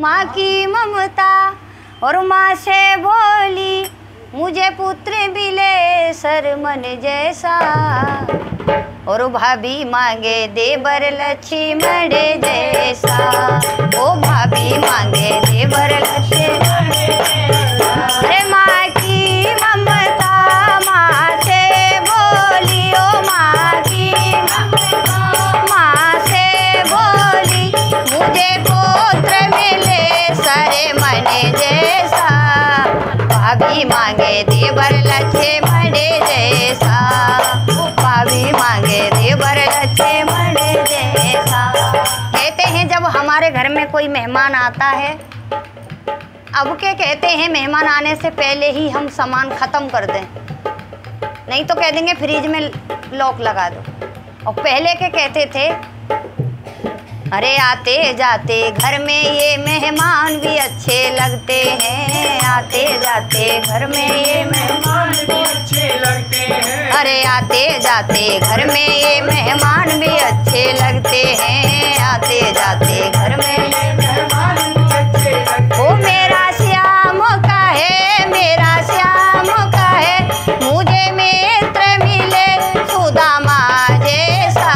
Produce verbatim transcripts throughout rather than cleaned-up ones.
माँ की ममता और माँ से बोली मुझे पुत्र मिले शर्मन जैसा। और भाभी मांगे देवर लक्ष्मण जैसा। ओ भाभी मांगे देवर लक्ष्मण जैसा। माँ की ममता माँ से बोली, ओ माँ की ममता माँ से बोली मुझे पुत्र मिले शर्मन जैसा। भाभी मांगे देवर लक्ष्मण जैसा। भाभी मांगे देवर लक्ष्मण जैसा। कहते हैं जब हमारे घर में कोई मेहमान आता है, अब के कहते हैं मेहमान आने से पहले ही हम सामान ख़त्म कर दें, नहीं तो कह देंगे फ्रिज में लॉक लगा दो। और पहले के कहते थे अरे आते जाते घर में ये मेहमान भी अच्छे लगते हैं। आते जाते घर में ये मेहमान भी अच्छे लगते हैं। अरे आते जाते घर में ये मेहमान भी अच्छे लगते हैं। आते जाते घर में ये मेहमान भी अच्छे लगते। ओ मेरा श्याम का है, मेरा श्याम का है मुझे मित्र मिले सुदामा जैसा।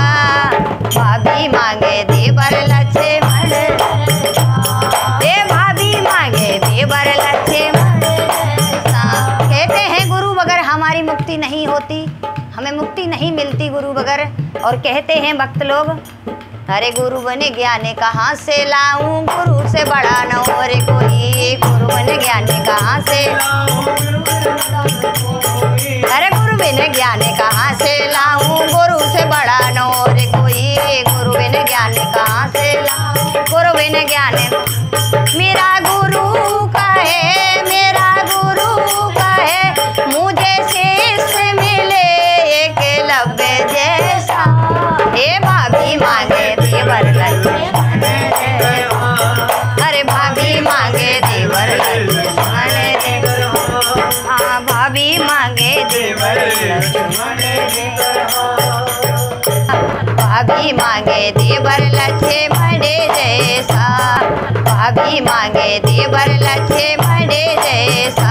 भाभी मांगे देवर लक्ष्मण। ए भाभी मांगे देवर लक्ष्मण। कहते हैं गुरु बगैर हमारी मुक्ति नहीं होती, हमें मुक्ति नहीं मिलती गुरु बगैर। और कहते हैं भक्त लोग अरे गुरु बने ज्ञाने कहाँ से लाऊं, गुरु से बड़ा न और कोई। गुरु बने ज्ञाने कहाँ से अरे गुरु बने ज्ञाने कहाँ से लाऊं, गुरु से बड़ा न और कोई। गुरु बने ज्ञाने कहाँ से लाऊं, गुरु बने ज्ञाने। मेरा गुरु का है, मेरा गुरु का है मुझे शिष्य मिले एकलव्य जैसा। हे भाभी मांगे देवर लक्ष्मण। अरे भाभी मांगे देवर लक्ष्मण। हाँ भाभी मांगे देवर लक्ष्मण। भाभी मांगे देवर लक्ष्मण जैसा। भाभी मांगे देवर लक्ष्मण जैसा।